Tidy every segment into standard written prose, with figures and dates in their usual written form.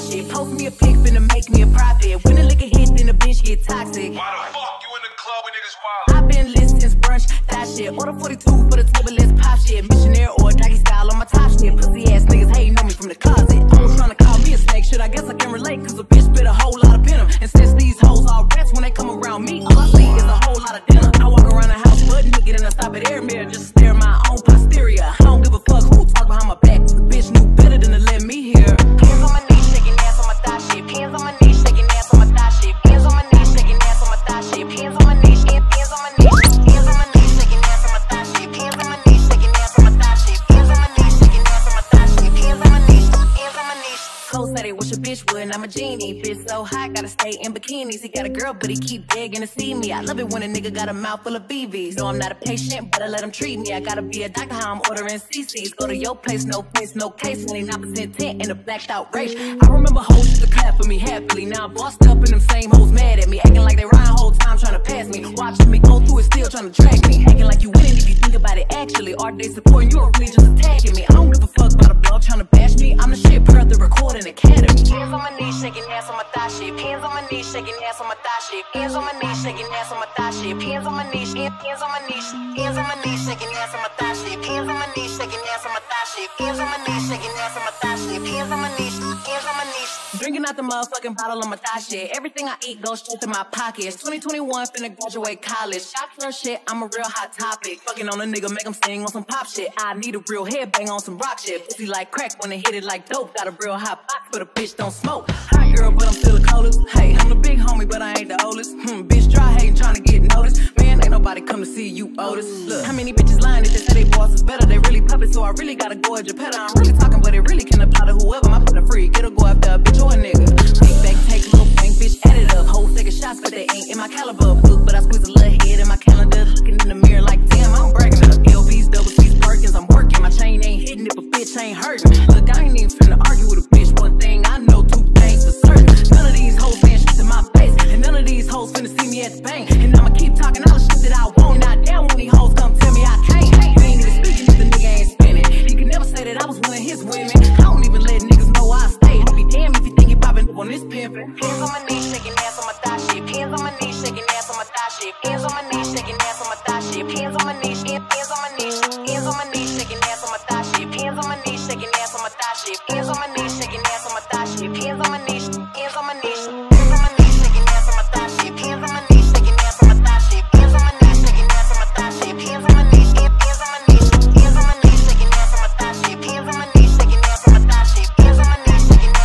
shit. Post me a pic, finna make me a profit. When the liquor hit, then the bitch get toxic. Why the fuck you in the club with niggas wild? I've been lit since brunch, that shit. Order 42 for the table, let's pop shit. Missionary or doggy style on my top shit. Pussy ass niggas hating on me from the closet. I was tryna call me a snake shit, I guess I can relate. Cause a bitch spit a whole lot of venom. And since these hoes all rats, when they come around me, all I see is a whole lot of dinner. I walk around the house butt naked and I stop at air mirror, just stare at my own posterior. I don't give a fuck who talk behind my back. The bitch knew better than to let me hear. Hands on my knees, shaking ass on my thigh shit. Hands on my knees, shaking ass on my thigh shit. Hands on my knees, shaking ass on my thigh shit. Hands on my knees, hands on my knees. Hands on my knees, shaking ass on my thigh shit. Hands on my knees, shaking ass on my thigh shit. Hands on my knees, shaking ass on my thigh shit. Hands on my knees, hands on my knees. Cole said he wish a bitch would, I'm a genie. Bitch so hot, gotta stay in bikinis. He got a girl, but he keep begging to see me. I love it when a nigga got a mouth full of BBs. No, I'm not a patient, but I let him treat me. I gotta be a doctor, how I'm ordering CCs. Go to your place, no case. 29% tent in a blacked out race. I remember hoes used to clap for me happily. Now I'm bossed up and them same hoes mad at me. Acting like they riding whole time trying to pass me. Watching me go through it, still trying to drag me. Acting like you winning if you think about it actually. Are they supporting you or really just attacking me? I don't give a fuck about a blog trying to bash me. I'm the shit per the recording academy. Hands on my knees, shaking ass on my thigh shit. Hands on my knees, shaking ass on my thigh shit. Hands on my knees, shaking ass on my thigh shit. Hands on my knees, hands on my knees. Hands on my knees, shaking ass on my thigh shit. Hands on my knees, shaking ass on my thigh shit. Hands on my knees, shaking ass on my thigh shit. Hands on my knees, hands on my knees. Drinking out the motherfucking bottle on my thigh shit. Everything I eat goes straight to my pockets. 2021 finna graduate college. Shop for shit, I'm a real hot topic. Fucking on a nigga, make him sing on some pop shit. I need a real headbang on some rock shit. Pussy like crack when they hit it like dope. Got a real hot box, but a bitch don't smoke. Hot girl, but I'm still the coldest. Hey, I'm the big homie, but I ain't the oldest. Bitch dry hating, trying to get noticed. Man, ain't nobody come to see you, Otis. Look, how many bitches lying if they say they boss is better? They really puppets, so I really gotta go at your pet. I'm really talking, but it really can apply to whoever. My put a freak, it'll go after a bitch or a nigga. Take back, take little bank, bitch, add it up. Hoes taking shots, but they ain't in my caliber. Look, but I squeeze a little head in my calendar. Looking in the mirror like, damn, I'm bragging up. LVs, double C's, Perkins, I'm working. My chain ain't hitting if a bitch ain't hurting. Look, I ain't even finna argue with a bitch. One thing I know, two things for certain. None of these hoes saying shit to my face, and none of these hoes finna see me at the bank. And I'ma keep talking all the shit that I want. Not down when these hoes come tell me I can't. He ain't even speaking if the nigga ain't spinning. He can never say that I was one of his women. I don't even let niggas know I stay. I'll be damned if you think you popping up on this pimpin'. Hands on my knees, shaking ass on my thigh shit. Hands on my knees, shaking ass on my thigh shit. Hands on my knees, shaking ass on my thigh shit. Hands on my knees, hands on my knees. Hands on my knees, shaking ass on my thigh shit. Hands on my knees, shaking ass on my thigh shit. Hands on my knees, shaking ass on my thigh shit. Hands on my knees, hands on my knees. Hands on my knees, shaking ass on my thigh shit. Hands on my knees, shaking ass on my thigh shit. Hands on my knees, shaking ass on my thigh shit. Hands on my knees, hands on my knees. Hands on my knees, shaking ass on my thigh shit. Hands on my knees, shaking ass on my thigh shit. Hands on my knees, shaking ass on my thigh shit. Hands on my knees, hands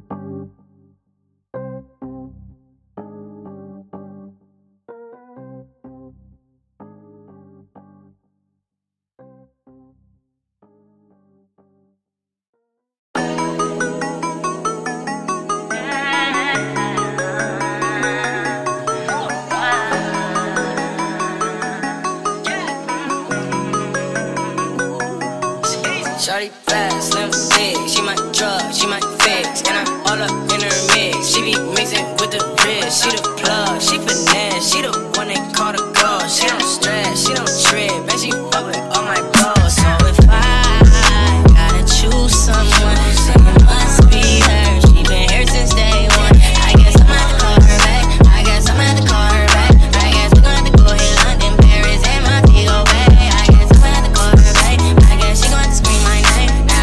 on my knees. Shawty fast, slim, big, she my drug, she my fix. And I'm all up in her mix. She be mixing with the wrist, she the plug, she finesse. She the one they call the girl, she don't stress, she don't trip. And she fuck with all my bros. So if I gotta choose someone, it must be her, she been here since day one. I guess I'm gonna have to call her back, I guess I'm gonna have to call her back. I guess we're gonna have to go here, London, Paris, and Montego Bay. I guess I'm gonna have to call her back, I guess she gonna have to scream my name. I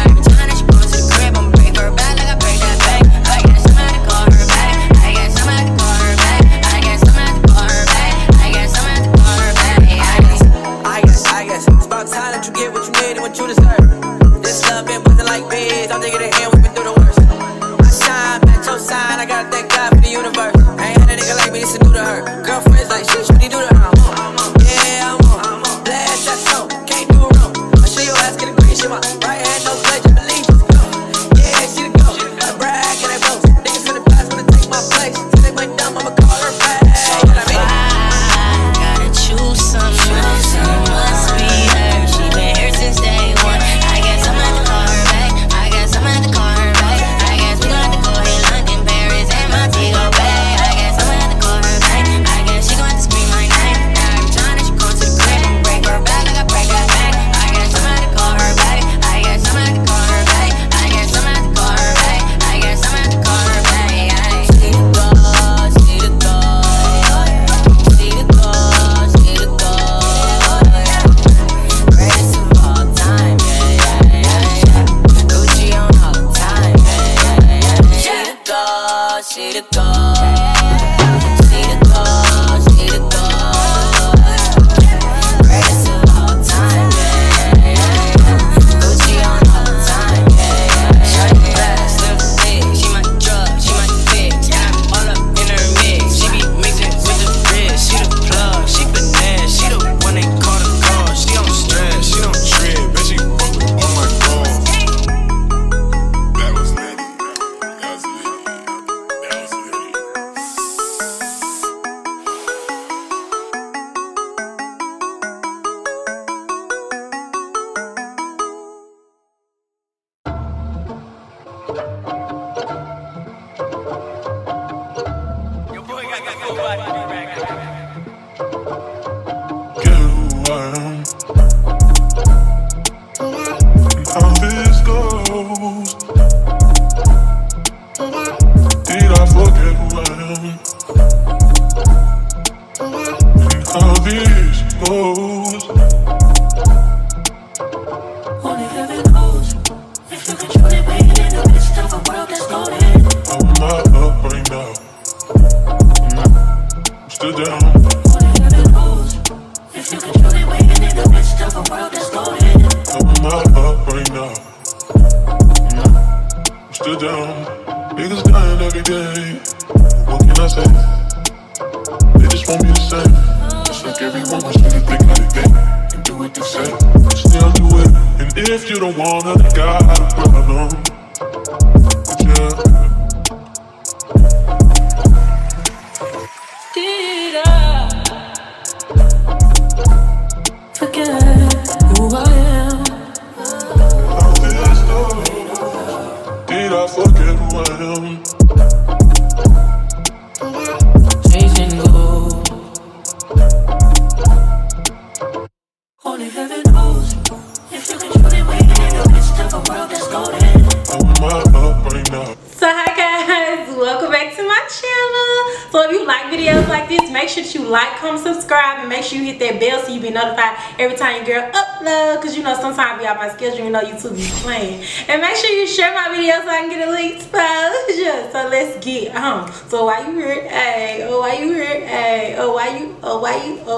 Every time your girl upload, because you know sometimes be out my schedule, you know YouTube be playing. And make sure you share my video so I can get a link exposure. So let's get on. So why you here? Hey, oh why you here? Hey, oh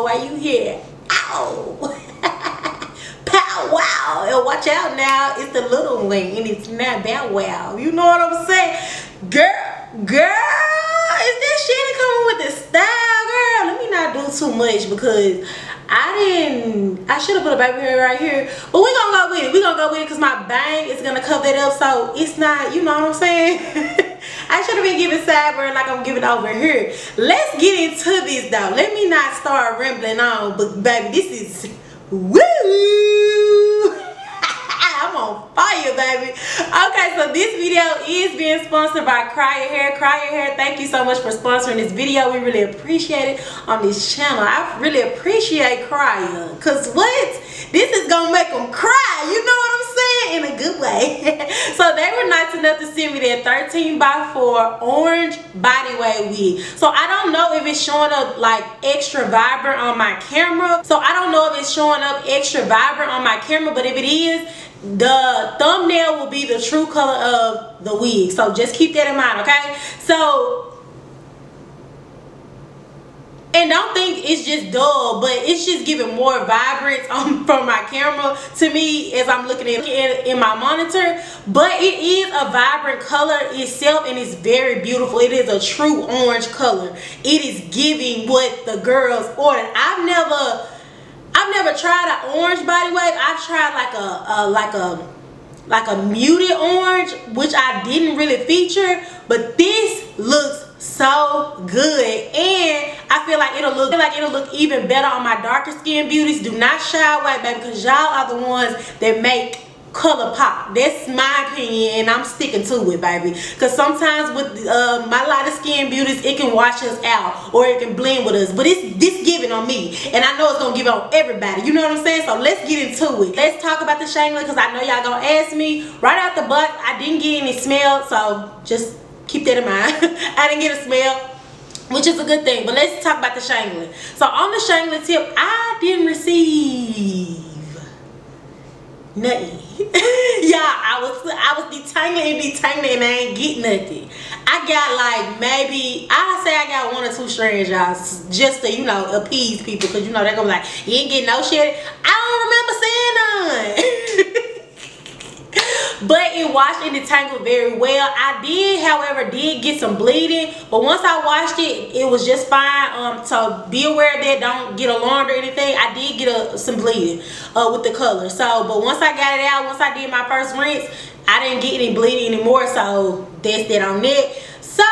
why you here? Ow! Pow wow! And watch out now, it's the little wing and it's not that wow. You know what I'm saying? Girl, is this shit coming with the style, girl? Let me not do too much because I should have put a baby hair right here, but we're gonna go with it. We're gonna go with it because my bang is gonna cover it up, so it's not, you know what I'm saying? I should have been giving sideburn like I'm giving over here. Let's get into this though. Let me not start rambling on, but baby, this is woo! I'm on fire, baby. Okay, so this video is being sponsored by Kriyya Hair. Kriyya Hair, thank you so much for sponsoring this video. We really appreciate it on this channel. I really appreciate Kriyya. Because what? This is going to make them cry. You know what I'm saying? In a good way. So they were nice enough to send me their 13x4 orange body wave wig. So I don't know if it's showing up like extra vibrant on my camera. But if it is, the thumbnail will be the true color of the wig, so just keep that in mind, okay? So, and don't think it's just dull, but it's just giving more vibrance from my camera to me as I'm looking at it in my monitor. But it is a vibrant color itself, and it's very beautiful. It is a true orange color. It is giving what the girls ordered. I've never tried an orange body wave. I've tried like a muted orange, which I didn't really feature, but this looks so good, and I feel like it'll look even better on my darker skin beauties. Do not shy away, baby, because y'all are the ones that make color pop. That's my opinion, and I'm sticking to it, baby, because sometimes with my lighter skin beauties, it can wash us out or it can blend with us, but it's this giving on me, and I know it's gonna give on everybody. You know what I'm saying? So let's get into it. Let's talk about the shangler, because I know y'all gonna ask me right out the box. I didn't get any smell, so just keep that in mind. I didn't get a smell, which is a good thing, but let's talk about the shangler. So on the shangler tip, I didn't receive nothing. I was detangling and I ain't get nothing. I got like maybe, I say I got one or two strands, y'all, just to, you know, appease people, because you know they're gonna be like, you ain't get no shit. I don't remember seeing none. But it washed and detangled very well. I did, however, get some bleeding, but once I washed it, it was just fine. So be aware of that. Don't get alarmed or anything. I did get some bleeding with the color. So, but once I got it out, once I did my first rinse, I didn't get any bleeding anymore. So that's that on that. So,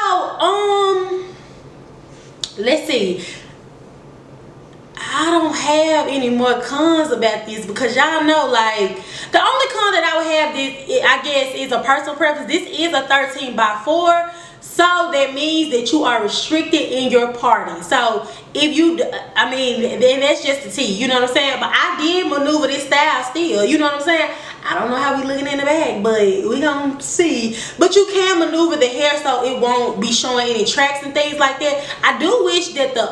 let's see. I don't have any more cons about this, because y'all know, like, the only con that I would have, this I guess, is a personal preference. This is a 13x4, so that means that you are restricted in your party. So if you, I mean, then that's just the tea, you know what I'm saying? But I did maneuver this style still, you know what I'm saying? I don't know how we looking in the back, but we gonna see. But you can maneuver the hair so it won't be showing any tracks and things like that. I do wish that the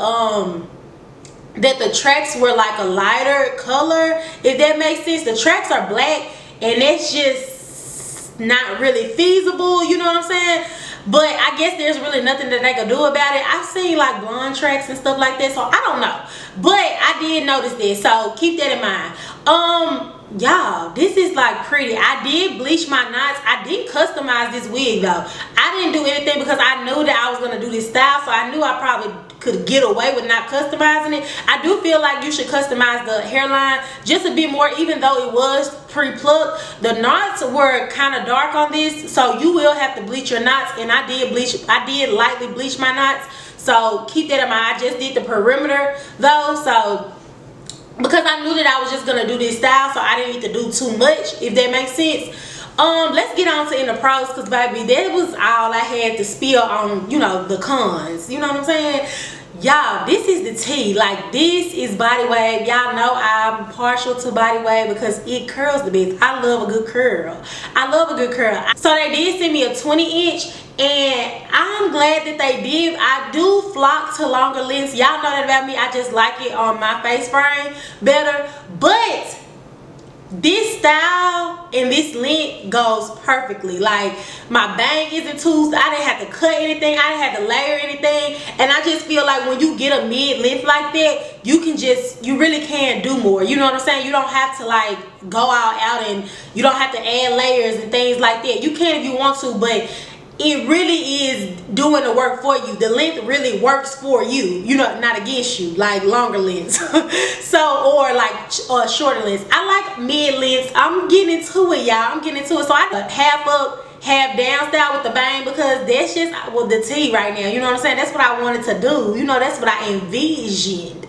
tracks were like a lighter color, if that makes sense. The tracks are black and that's just not really feasible, you know what I'm saying? But I guess there's really nothing that they could do about it. I've seen like blonde tracks and stuff like that, so I don't know, but I did notice this, so keep that in mind. Y'all, this is like pretty. I did bleach my knots. I didn't customize this wig though. I didn't do anything because I knew that I was gonna do this style, so I knew I probably could get away with not customizing it. I do feel like you should customize the hairline just a bit more, even though it was pre-plucked. The knots were kind of dark on this, so you will have to bleach your knots, and I did lightly bleach my knots, so keep that in mind. I just did the perimeter though, so because I knew that I was just gonna do this style, so I didn't need to do too much, if that makes sense. Let's get on to in the pros, because baby, that was all I had to spill on, you know, the cons, you know what I'm saying? Y'all, this is the tea. Like, this is body wave. Y'all know I'm partial to body wave because it curls the best. I love a good curl. I love a good curl. So they did send me a 20-inch, and I'm glad that they did. I do flock to longer lengths. Y'all know that about me. I just like it on my face frame better. But this style and this length goes perfectly. Like, my bang isn't too, I didn't have to cut anything, I didn't have to layer anything, and I just feel like when you get a mid-length like that, you can just, you really can do more, you know what I'm saying? You don't have to like go all out and you don't have to add layers and things like that. You can if you want to, but it really is doing the work for you. The length really works for you, you know, not against you, like longer lengths. So, or like shorter lengths. I like mid lengths. I'm getting into it, y'all. I'm getting into it. So I got half up, half down style with the bang, because that's just, well, the tea right now, you know what I'm saying? That's what I wanted to do, you know, that's what I envisioned,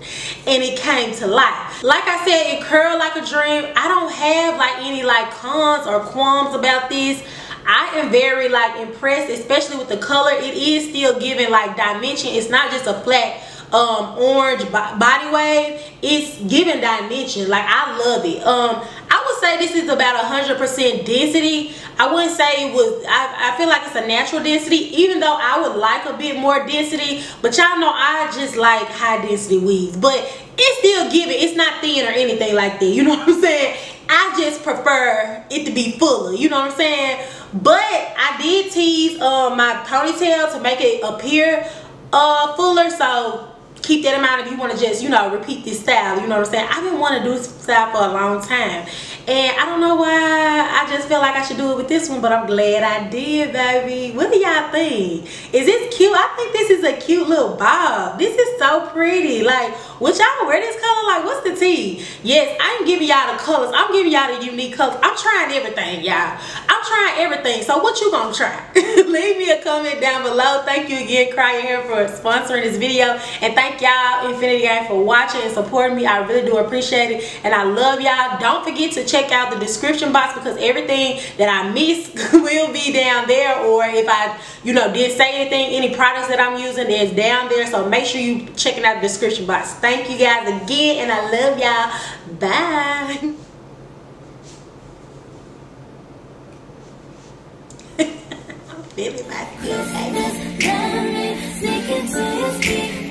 and it came to life. Like I said, it curled like a dream. I don't have like any like cons or qualms about this. I am very like impressed, especially with the color. It is still giving like dimension. It's not just a flat orange body wave. It's giving dimension. Like, I love it. I would say this is about 100% density. I wouldn't say it was, I feel like it's a natural density, even though I would like a bit more density, but y'all know I just like high density weaves. But it's still giving, it's not thin or anything like that, you know what I'm saying? I just prefer it to be fuller, you know what I'm saying? But I did tease my ponytail to make it appear fuller, so keep that in mind if you want to just, you know, repeat this style, you know what I'm saying? I've been wanting to do this style for a long time, and I don't know why, I just feel like I should do it with this one, but I'm glad I did, baby. What do y'all think? Is this cute? I think this is a cute little bob. This is so pretty. Like, would y'all wear this color? Like, what's the tea? Yes, I ain't giving y'all the colors. I'm giving y'all the unique colors. I'm trying everything, y'all. I'm trying everything. So what you gonna try? Leave me a comment down below. Thank you again, Kriyya Hair, for sponsoring this video, and thank y'all, Infinity Gang, for watching and supporting me. I really do appreciate it, and I love y'all. Don't forget to check out the description box, because everything that I missed will be down there, or if I, you know, did say anything, any products that I'm using is down there, so make sure you checking out the description box. Thank you guys again, and I love y'all. Bye. I'm feeling my